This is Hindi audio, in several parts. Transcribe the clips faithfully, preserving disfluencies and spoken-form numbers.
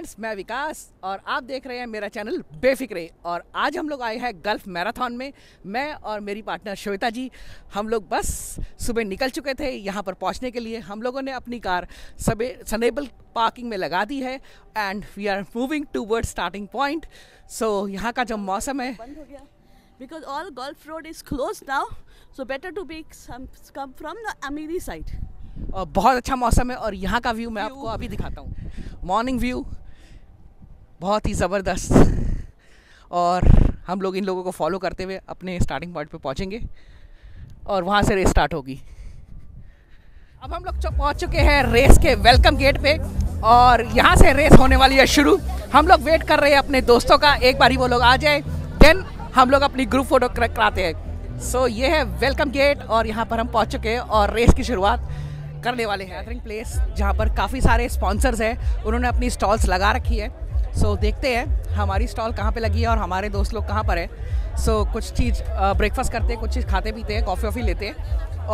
फ्रेंड्स, मैं विकास और आप देख रहे हैं मेरा चैनल बेफिक्रे। और आज हम लोग आए हैं गल्फ मैराथन में। मैं और मेरी पार्टनर शोगता जी, हम लोग बस सुबह निकल चुके थे। यहाँ पर पहुँचने के लिए हम लोगों ने अपनी कार सबे सनेबल पार्किंग में लगा दी है and we are moving toward starting point. So यहाँ का जो मौसम है बंद हो गया because all Gulf Road is closed now, so better to be some, come from the Amiri side. और बहुत अच्छा मौसम है और यहाँ का व्यू मैं आपको अभी दिखाता हूँ। मॉर्निंग व्यू बहुत ही ज़बरदस्त। और हम लोग इन लोगों को फॉलो करते हुए अपने स्टार्टिंग पॉइंट पे पहुँचेंगे और वहाँ से रेस स्टार्ट होगी। अब हम लोग पहुँच चुके हैं रेस के वेलकम गेट पे और यहाँ से रेस होने वाली है शुरू। हम लोग वेट कर रहे हैं अपने दोस्तों का, एक बार ही वो लोग आ जाए देन हम लोग अपनी ग्रुप फोटो कराते हैं। सो so, ये है वेलकम गेट और यहाँ पर हम पहुँच चुके हैं और रेस की शुरुआत करने वाले हैं। गैदरिंग प्लेस जहाँ पर काफ़ी सारे स्पॉन्सर्स हैं, उन्होंने अपनी स्टॉल्स लगा रखी है। सो so, देखते हैं हमारी स्टॉल कहाँ पे लगी है और हमारे दोस्त लोग कहाँ पर है। सो so, कुछ चीज़ ब्रेकफास्ट करते हैं, कुछ चीज़ खाते पीते हैं, कॉफ़ी वॉफ़ी लेते हैं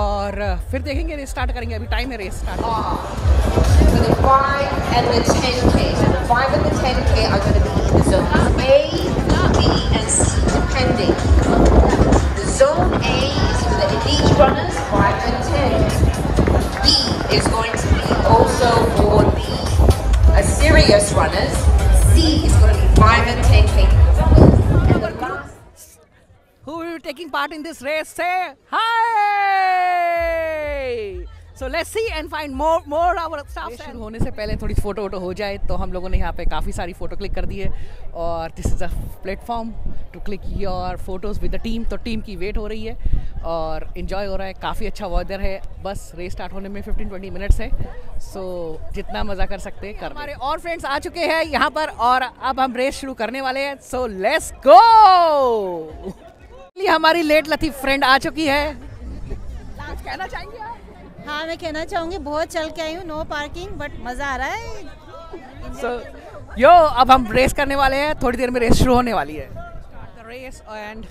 और फिर देखेंगे रेस स्टार्ट करेंगे। अभी टाइम है race start. Pending. The zone A is for the elite runners, five and ten. B is going to be also for the uh, serious runners. C is going to be five and ten K. Who will be taking part in this race? Say hi. So let's see and find more more our staff. शुरू होने से पहले थोड़ी फोटो वोटो हो जाए तो हम लोगों ने यहाँ पे काफ़ी सारी फ़ोटो क्लिक कर दी है और this is a platform to click your photos with the team. तो टीम की वेट हो रही है और इन्जॉय हो रहा है। काफ़ी अच्छा वेदर है, बस रेस स्टार्ट होने में पंद्रह बीस मिनट्स है। सो so, जितना मज़ा कर सकते हैं कर। हमारे और फ्रेंड्स आ चुके हैं यहाँ पर और अब हम रेस शुरू करने वाले हैं। So let's go. हमारी लेट लतीफ़ फ्रेंड आ चुकी है। कुछ कहना चाहेंगे आप? हाँ, मैं कहना चाहूँगी बहुत चल के आई हूँ, नो पार्किंग, बट मज़ा आ रहा है। सो so, यो अब हम रेस करने वाले हैं, थोड़ी देर में रेस शुरू होने वाली है। रेस एंड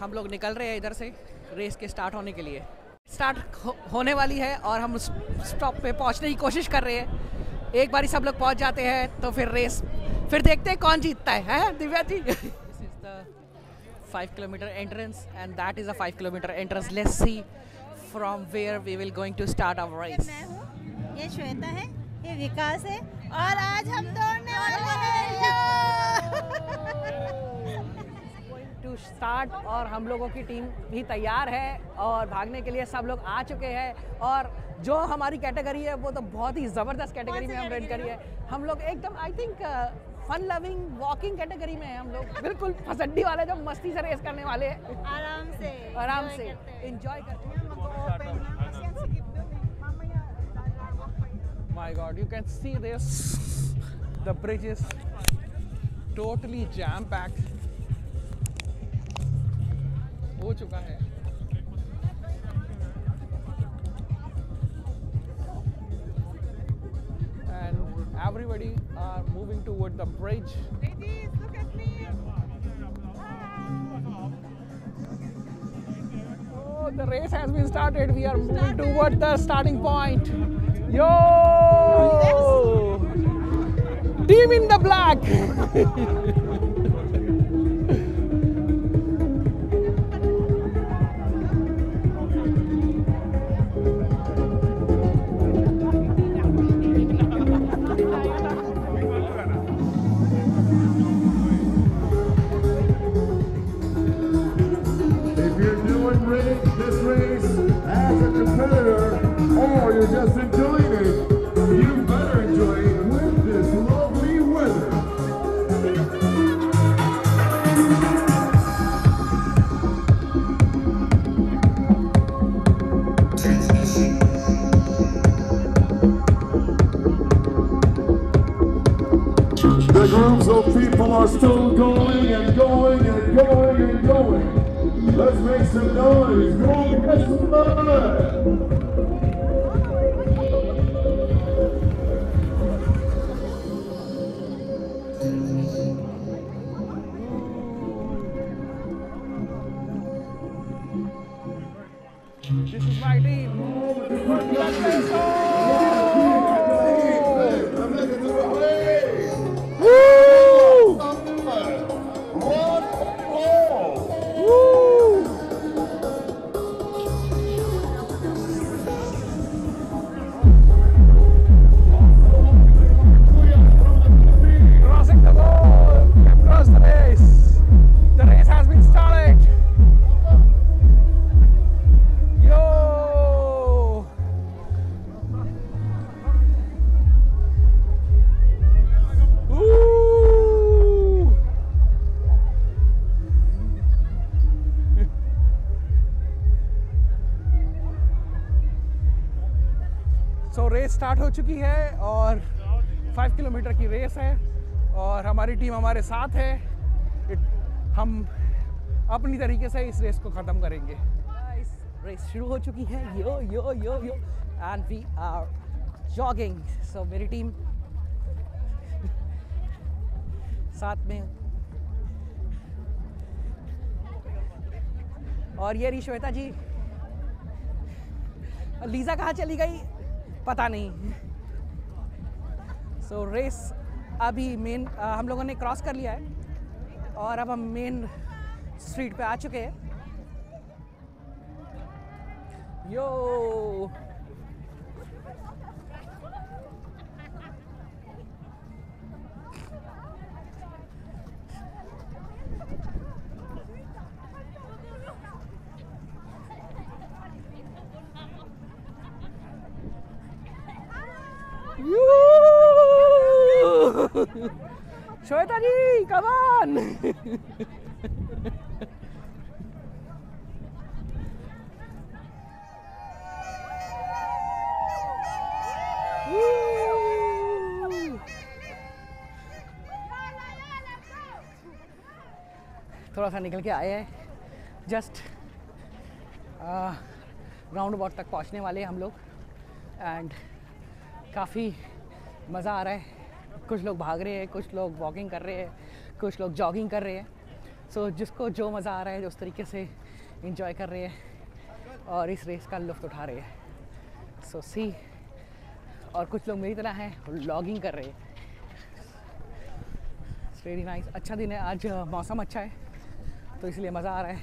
हम लोग निकल रहे हैं इधर से रेस के स्टार्ट होने के लिए। स्टार्ट हो, होने वाली है और हम उस स्टॉप पे पहुंचने की कोशिश कर रहे हैं। एक बार ही सब लोग पहुंच जाते हैं तो फिर रेस फिर देखते हैं कौन जीतता है, है Divya ji. This is the five kilometer entrance and that is a five kilometer entrance. Let's see from where we will going to start our race. मैं हूं, ये श्वेता है, ये विकास है और आज हम दौड़ने वाले हैं। स्टार्ट और हम लोगों की टीम भी तैयार है और भागने के लिए सब लोग आ चुके हैं। और जो हमारी कैटेगरी है वो तो बहुत ही ज़बरदस्त कैटेगरी में हम रेड करी है। हम लोग एकदम I think fun loving walking category में है। हम लोग बिल्कुल फसड्डी वाले, जो मस्ती से रेस करने वाले हैं, आराम से आराम से इंजॉय करते हैं। My god, you can see this, the bridge is totally jam packed हो चुका है। And everybody are moving toward the bridge. Ladies, look at me. Oh, the race has been started. We are moving toward the starting point. Yo! Team in the black. Groups of people are still going and going and going and going. Let's make some noise. Go and get some money. This is my team. Let's go. Start हो चुकी है और फाइव किलोमीटर की रेस है और हमारी टीम हमारे साथ है। इट, हम अपनी तरीके से इस रेस को ख़त्म करेंगे। इस रेस शुरू हो चुकी है। Yo yo yo yo and we are jogging. So मेरी टीम साथ में। और ये श्वेता जी, लीजा कहाँ चली गई पता नहीं। सो so, रेस अभी मेन हम लोगों ने क्रॉस कर लिया है और अब हम मेन स्ट्रीट पे आ चुके हैं। Yo Shweta ji come on. थोड़ा सा निकल के आए हैं, जस्ट राउंड अबाउट तक पहुंचने वाले हम लोग एंड काफ़ी मज़ा आ रहा है। कुछ लोग भाग रहे हैं, कुछ लोग वॉकिंग कर रहे हैं, कुछ लोग जॉगिंग कर रहे हैं। सो so, जिसको जो मज़ा आ रहा है, जो उस तरीके से इंजॉय कर रहे हैं और इस रेस का लुफ्त उठा रहे हैं। सो so, सी और कुछ लोग मेरी तरह हैं, लॉगिंग कर रहे हैं। It's very nice. अच्छा दिन है आज, मौसम अच्छा है तो इसलिए मज़ा आ रहा है।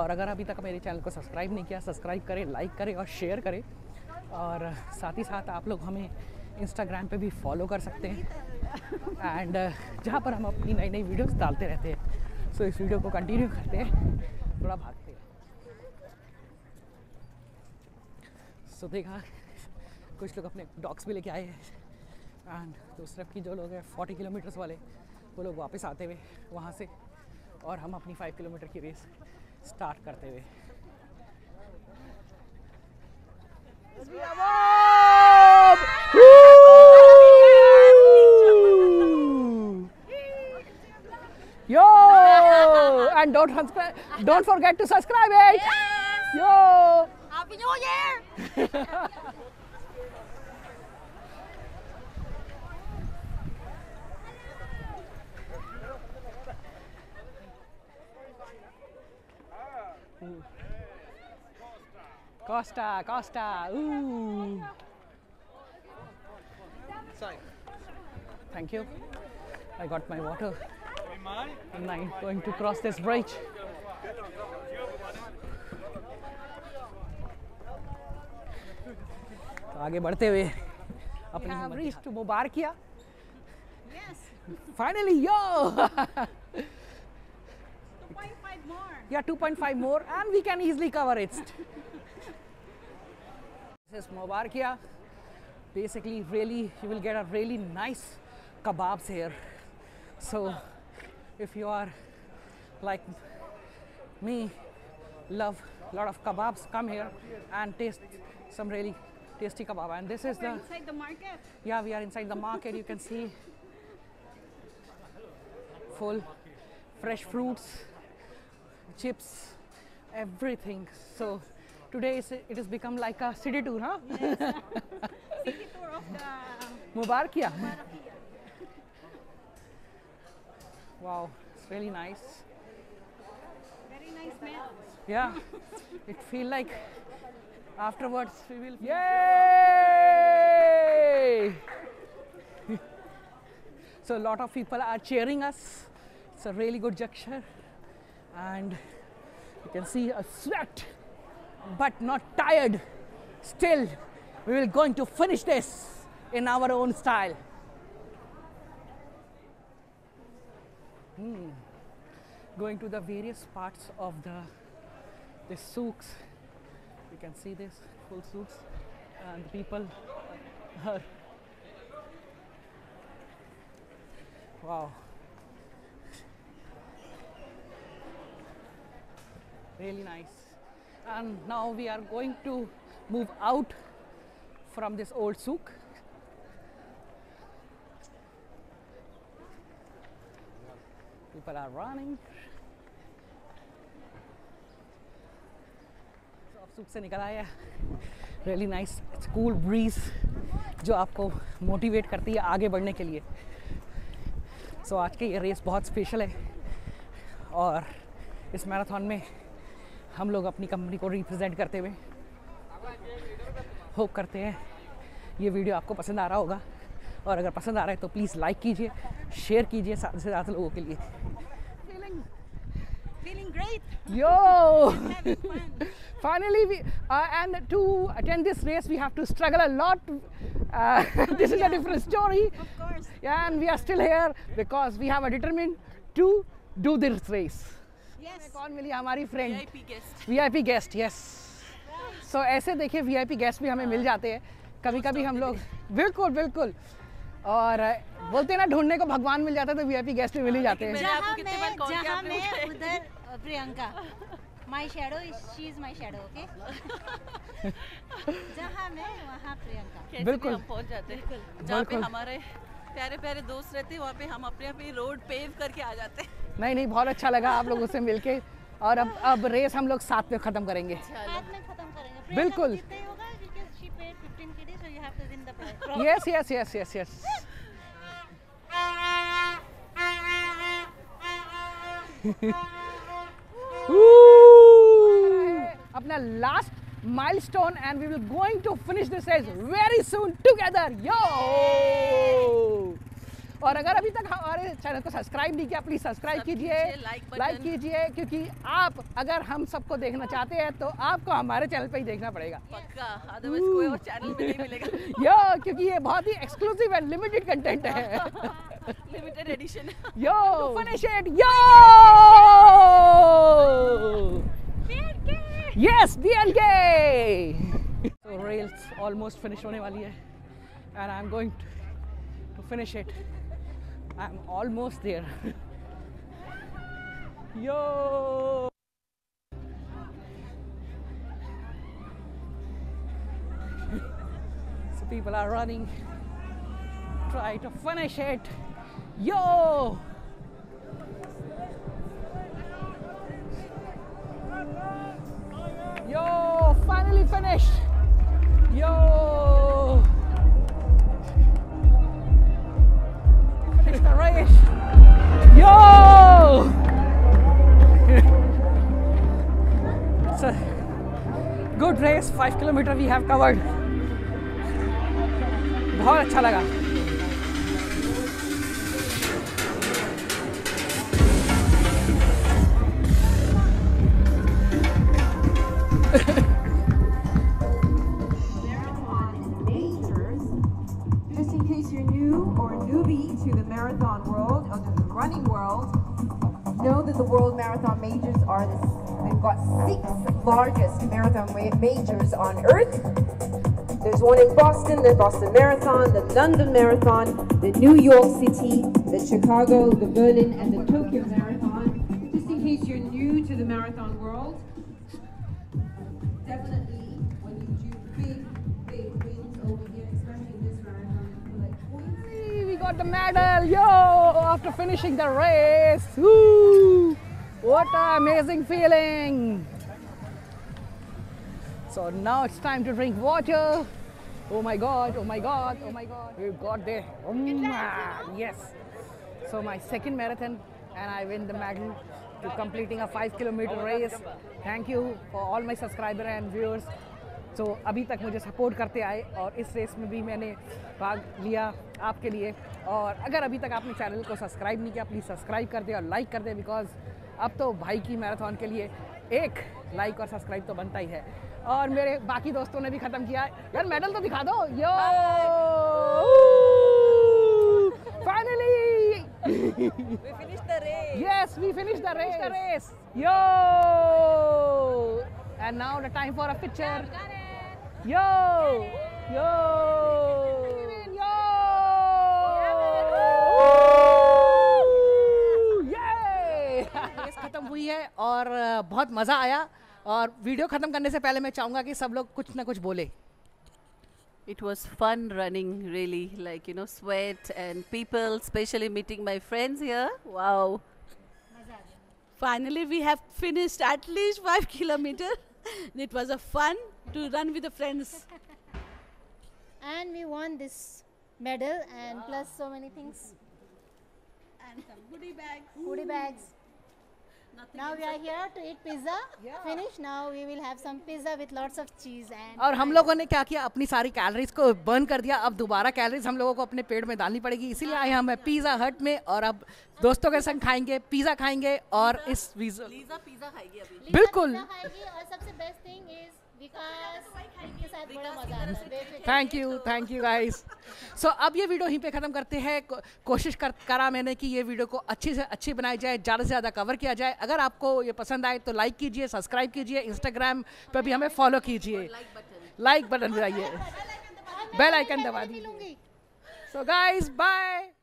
और अगर अभी तक मेरे चैनल को सब्सक्राइब नहीं किया, सब्सक्राइब करें, लाइक करें और शेयर करें। और साथ ही साथ आप लोग हमें इंस्टाग्राम पे भी फॉलो कर सकते हैं एंड uh, जहाँ पर हम अपनी नई नई वीडियोस डालते रहते हैं। सो so, इस वीडियो को कंटिन्यू करते हैं, थोड़ा भागते हैं। सो so, देखा कुछ लोग अपने डॉग्स भी लेके आए हैं एंड दूसरे की जो लोग हैं फोर्टी किलोमीटर्स वाले, वो लोग वापस आते हुए वहाँ से, और हम अपनी फाइव किलोमीटर की रेस स्टार्ट करते हुए। Yo! And don't don't forget to subscribe it. Yes. Yo! Happy New Year! Costa, Costa. Ooh. Thank you. I got my water. And I'm going to cross this bridge. तो आगे बढ़ते हुए अपनी हिम्मत रीच्ड मुबारकिया। Yes. Finally, yo. two point five more. Yeah, two point five more, and we can easily cover it. This is Mubarakiya. Basically, really, you will get a really nice kebabs here. So, if you are like me, love a lot of kebabs, come here and taste some really tasty kebab. And this is the inside the market. Yeah, we are inside the market. You can see full fresh fruits, chips, everything. So today is, it has become like a city tour, huh? Yes. City tour of the Mubarakiya. Wow, it's really nice. Very nice smell. Yeah, it feels like afterwards we will. Yay! So a lot of people are cheering us. It's a really good gesture, and you can see a sweat, but not tired. Still, we will going to finish this in our own style. Mm. Going to the various parts of the the souks, you can see this full souks, and the people are wow, really nice. And now we are going to move out from this old souk. People are running. So आप souk से निकल आया, really nice, it's cool breeze जो आपको motivate करती है आगे बढ़ने के लिए. So आज की ये race बहुत special है और इस मैराथन में हम लोग अपनी कंपनी को रिप्रेजेंट करते हुए होप करते हैं ये वीडियो आपको पसंद आ रहा होगा, और अगर पसंद आ रहा है तो प्लीज़ लाइक कीजिए, शेयर कीजिए साथ से साथ लोगों के लिए. feeling feeling great yo finally we uh, and to attend this race we have to struggle a lot uh, this is yeah. a different story of course and we are still here because we have a determined to do this race. Yes. कौन मिली हमारी friend V I P guest V I P guest. Yes so ऐसे देखिए वी आई पी गेस्ट भी हमें मिल जाते हैं कभी कभी हम लोग. बिल्कुल बिल्कुल, और बोलते हैं ना ढूंढने को भगवान मिल जाता है तो वी आई पी गेस्ट भी मिल ही जाते हैं. जहाँ मैं जहाँ मैं उधर Priyanka my shadow she is my shadow. Okay जहाँ मैं वहाँ प्रियंका. बिल्कुल हम पहुँच जाते हैं जहाँ पे हमारे प्यारे प्यारे दोस्त रहते हैं वहाँ पे हम अपने आप ही रोड पेव करके आ जाते हैं. नहीं नहीं बहुत अच्छा लगा आप लोगों से मिलके, और अब अब रेस हम लोग साथ में खत्म करेंगे, करेंगे। बिल्कुल. Yes yes yes yes yes अपना last milestone and we will going to finish this race very soon together yo. और अगर अभी तक हमारे चैनल को सब्सक्राइब नहीं किया प्लीज सब्सक्राइब कीजिए, लाइक कीजिए, क्योंकि आप अगर हम सबको देखना चाहते हैं तो आपको हमारे चैनल पे ही देखना पड़ेगा पक्का, अदरवाइज कोई और चैनल पे नहीं मिलेगा यो, क्योंकि ये बहुत ही एक्सक्लूसिव एंड लिमिटेड कंटेंट है, limited edition yo. Finish it yo. Yes, B L K. So race almost finished होने वाली है, and I'm going to, to finish it. I'm almost there. Yo. So people are running, try to finish it. Yo. Yo, finally finished. Yo, finished the race. Yo, it's a good race. Five kilometer we have covered. बहुत अच्छा लगा. Majors are this, we've got six largest marathon majors on earth. There's one in Boston, the Boston Marathon, the London Marathon, the New York City, the Chicago, the Berlin, and the Tokyo Marathon. Just in case you're new to the marathon world, definitely when you do big, big wins over here, especially in this marathon, you're like, oh, we got the medal, yo! After finishing the race, woo! What an amazing feeling. So now it's time to drink water. Oh my god, oh my god, oh my god. We've got there. Yes. So my second marathon and I win the medal to completing a five kilometer race. Thank you for all my subscribers and viewers. So अभी तक मुझे support करते आए और इस रेस में भी मैंने भाग लिया आपके लिए, और अगर अभी तक आपने चैनल को सब्सक्राइब नहीं किया प्लीज़ सब्सक्राइब कर दें और लाइक कर दें, बिकॉज अब तो भाई की मैराथन के लिए एक लाइक और सब्सक्राइब तो बनता ही है. और मेरे बाकी दोस्तों ने भी ख़त्म किया यार, मेडल तो दिखा दो yo. Finally we finish the race. Yes we finish the race yo. And now the time for a picture yo yo. खत्म हुई है और बहुत मज़ा आया, और वीडियो ख़त्म करने से पहले मैं चाहूँगा कि सब लोग कुछ ना कुछ बोले. It was fun running, really, like, you know, sweat and people, especially meeting my friends here. Wow. Finally, we have finished at least five kilometers. It was a fun to run with the friends. And we won this medal and wow. Plus so many things. And some goodie bags. Goodie bags. Nothing now we are here to eat pizza. Yeah. Finish. Now we will have some pizza with lots of cheese and. और हम लोगों ने क्या किया? अपनी सारी कैलोरीज को बर्न कर दिया. अब दोबारा कैलोरीज हम लोगों को अपने पेट में डालनी पड़ेगी. इसीलिए आए हम पिज़्ज़ा हट में और अब दोस्तों के संग खाएंगे, पिज़्ज़ा खाएंगे और इस वीज़ा. लीजा पिज़्ज़ा खाएगी अभी. बिल्कुल. और सबसे best thing is thank you thank you guys. So अब ये वीडियो यहीं पे ख़त्म करते हैं. को, कोशिश कर करा मैंने कि ये वीडियो को अच्छी से अच्छी बनाई जाए, ज़्यादा से ज़्यादा कवर किया जाए. अगर आपको ये पसंद आए तो लाइक कीजिए, सब्सक्राइब कीजिए, इंस्टाग्राम पे भी हमें फॉलो कीजिए, लाइक बटन दबाइए, बेल आइकन दबा दीजिए. So guys bye.